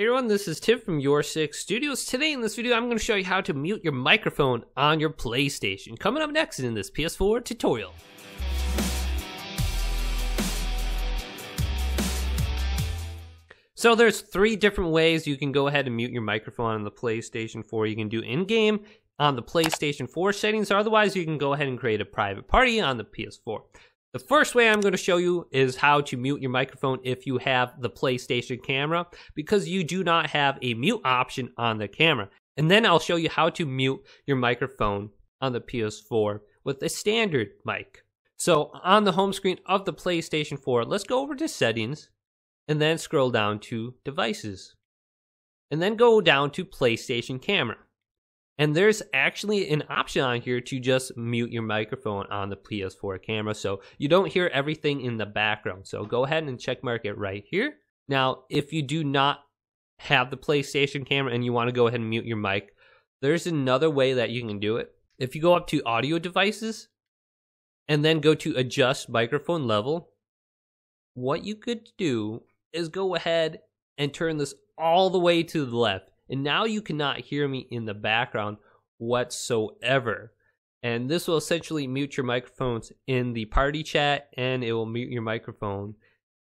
Hey everyone, this is Tim from Your Six Studios. Today in this video, I'm going to show you how to mute your microphone on your PlayStation. Coming up next in this PS4 tutorial. So there's three different ways you can go ahead and mute your microphone on the PlayStation 4. You can do in-game on the PlayStation 4 settings, or otherwise you can go ahead and create a private party on the PS4. The first way I'm going to show you is how to mute your microphone if you have the PlayStation camera, because you do not have a mute option on the camera. And then I'll show you how to mute your microphone on the PS4 with a standard mic. So on the home screen of the PlayStation 4, let's go over to settings and then scroll down to devices. And then go down to PlayStation camera. And there's actually an option on here to just mute your microphone on the PS4 camera so you don't hear everything in the background. So go ahead and check mark it right here. Now, if you do not have the PlayStation camera and you want to go ahead and mute your mic, there's another way that you can do it. If you go up to audio devices and then go to adjust microphone level, what you could do is go ahead and turn this all the way to the left. And now you cannot hear me in the background whatsoever. And this will essentially mute your microphones in the party chat, and it will mute your microphone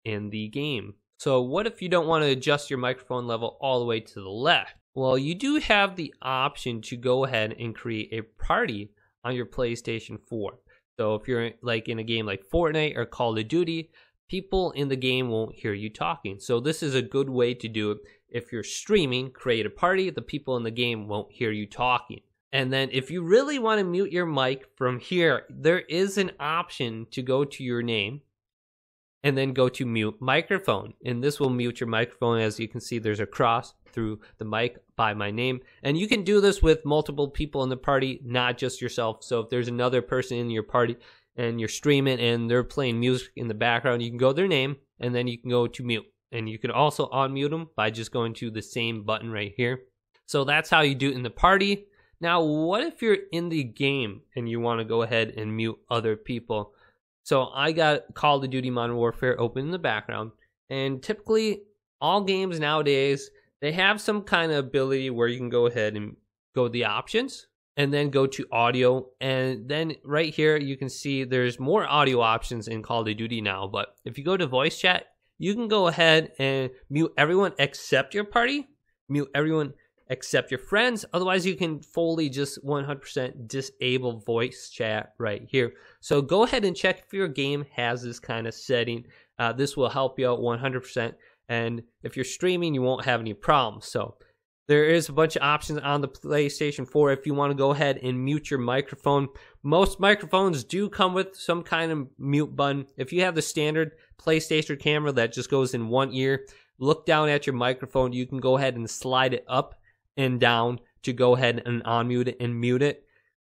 in the game. So what if you don't want to adjust your microphone level all the way to the left? Well, you do have the option to go ahead and create a party on your PlayStation 4. So if you're like in a game like Fortnite or Call of Duty, people in the game won't hear you talking. So this is a good way to do it. If you're streaming, create a party, the people in the game won't hear you talking. And then if you really want to mute your mic from here, there is an option to go to your name and then go to mute microphone. And this will mute your microphone. As you can see, there's a cross through the mic by my name. And you can do this with multiple people in the party, not just yourself. So if there's another person in your party and you're streaming and they're playing music in the background, you can go to their name and then you can go to mute. And you can also unmute them by just going to the same button right here. So that's how you do it in the party. Now, what if you're in the game and you want to go ahead and mute other people? So I got Call of Duty Modern Warfare open in the background. And typically, all games nowadays, they have some kind of ability where you can go ahead and go to the options and then go to audio. And then right here, you can see there's more audio options in Call of Duty now. But if you go to voice chat, you can go ahead and mute everyone except your party, mute everyone except your friends. Otherwise, you can fully just 100% disable voice chat right here. So go ahead and check if your game has this kind of setting. This will help you out 100%. And if you're streaming, you won't have any problems. So there is a bunch of options on the PlayStation 4 if you want to go ahead and mute your microphone. Most microphones do come with some kind of mute button. If you have the standard PlayStation camera that just goes in one ear, look down at your microphone. You can go ahead and slide it up and down to go ahead and unmute it and mute it.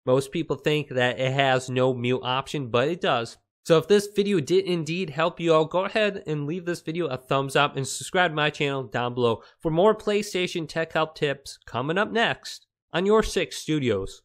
Most people think that it has no mute option, but it does. So if this video did indeed help you out, go ahead and leave this video a thumbs up and subscribe to my channel down below for more PlayStation tech help tips coming up next on Your Six Studios.